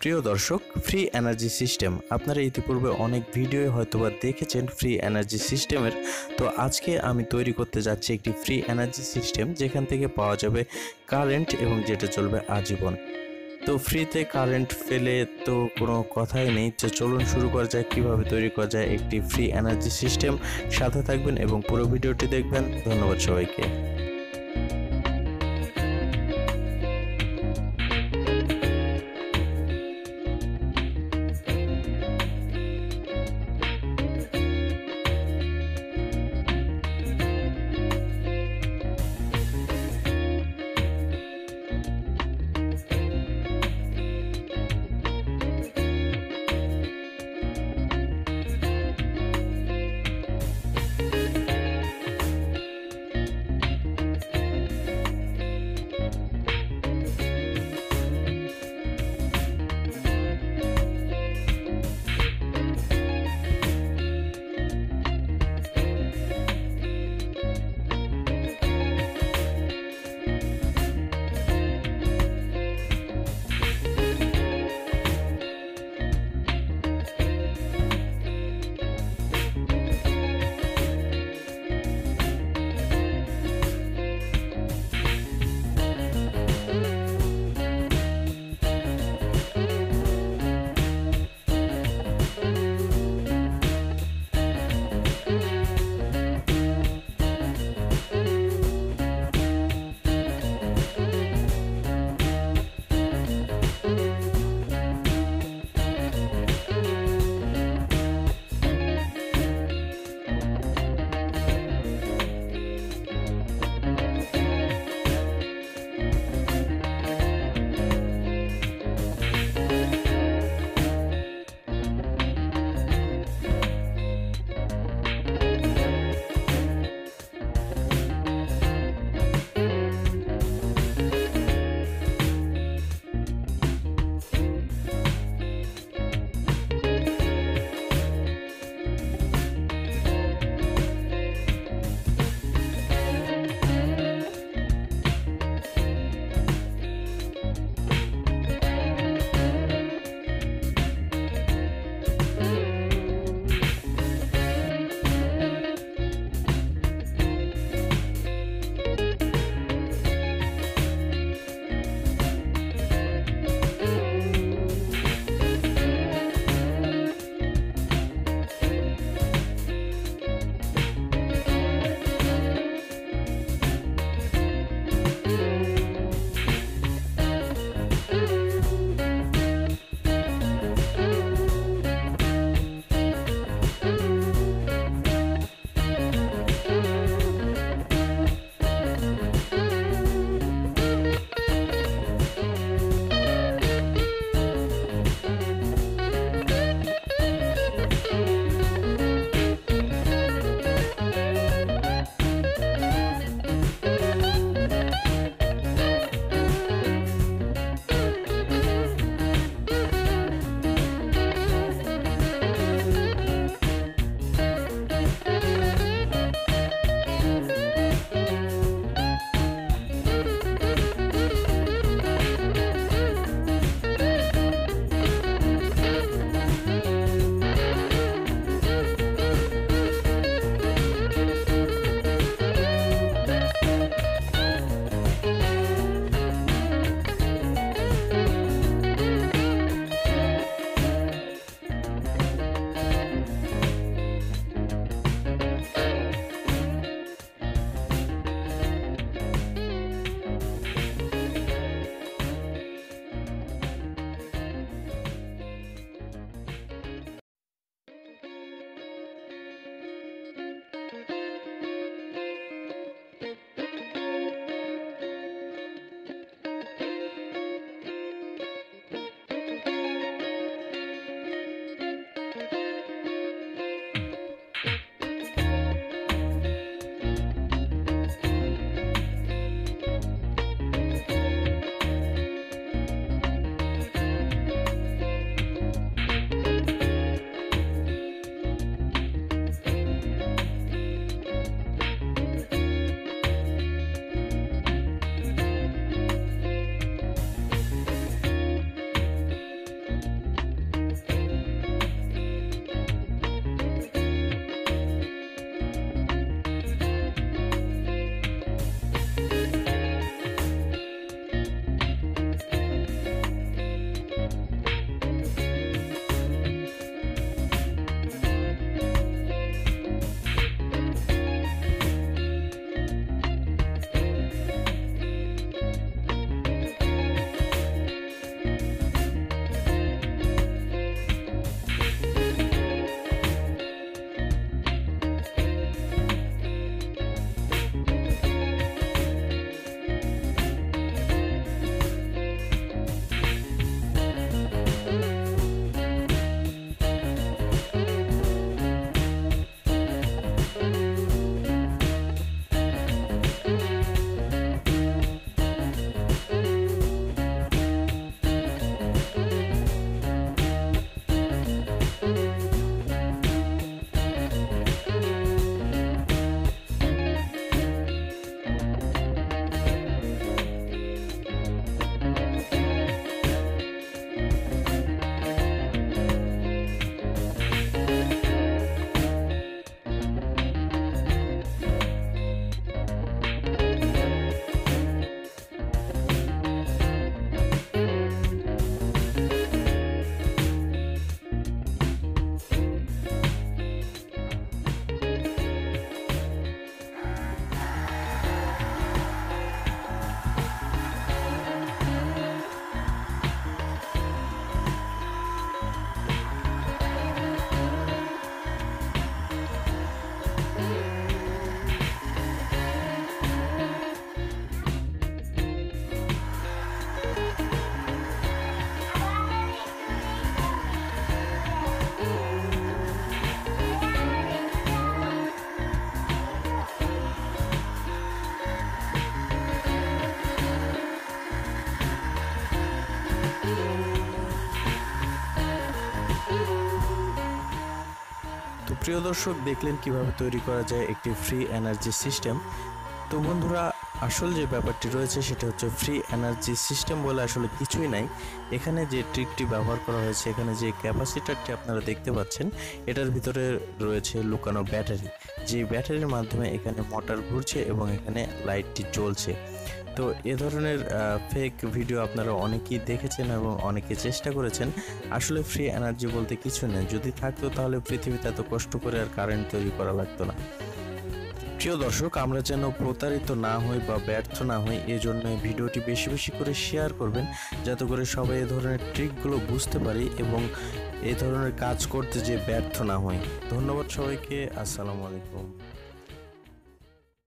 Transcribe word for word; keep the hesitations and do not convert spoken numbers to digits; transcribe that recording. প্রিয় দর্শক, free energy system আপনারা ইতিপূর্বে অনেক ভিডিও হয়তোবা দেখেছেন ফ্রি এনার্জি সিস্টেমের। তো আজকে আমি তৈরি করতে যাচ্ছি একটি ফ্রি এনার্জি সিস্টেম যেখান থেকে পাওয়া যাবে কারেন্ট এবং যেটা চলবে আজীবন। তো ফ্রিতে কারেন্ট পেলে তো কোনো কথাই নেই। তো চলুন শুরু করা যায় কীভাবে তৈরি করা যায় একটি ফ্রি এনার্জি সিস্টেম। সাথে থাকবেন এবং পুরো ভিডিওটি দেখবেন। ধন্যবাদ সবাইকে। প্রিয় দর্শক দেখলেন কিভাবে তৈরি করা যায় একটি ফ্রি এনার্জি সিস্টেম। তো বন্ধুরা, আসল যে ব্যাপারটি রয়েছে সেটা হচ্ছে ফ্রি এনার্জি সিস্টেম বলে আসলে কিছুই নাই। এখানে যে ট্রিকটি ব্যবহার করা হয়েছে, এখানে যে ক্যাপাসিটারটি আপনারা দেখতে পাচ্ছেন, এটার ভিতরে রয়েছে লুকানো ব্যাটারি। যে ব্যাটারির মাধ্যমে এখানে মোটর ঘুরছে এবং এখানে লাইটটি জ্বলছে। তো এ ধরনের ফেক ভিডিও আপনারা অনেকেই দেখেছেন এবং অনেকে চেষ্টা করেছেন। আসলে ফ্রি এনার্জি বলতে কিছু নেই, যদি থাকতো তাহলে পৃথিবীতে এত কষ্ট করে আর কারেন্ট তৈরি করা লাগতো না। প্রিয় দর্শক, আমরা যেন প্রতারিত না হই বা ব্যর্থ না হই, এজন্য ভিডিওটি বেশি বেশি করে শেয়ার করবেন, যাতে করে সবাই এ ধরনের ট্রিকগুলো বুঝতে পারি এবং এই ধরনের কাজ করতে যে ব্যর্থ না হই। ধন্যবাদ সবাইকে, আসসালামু আলাইকুম।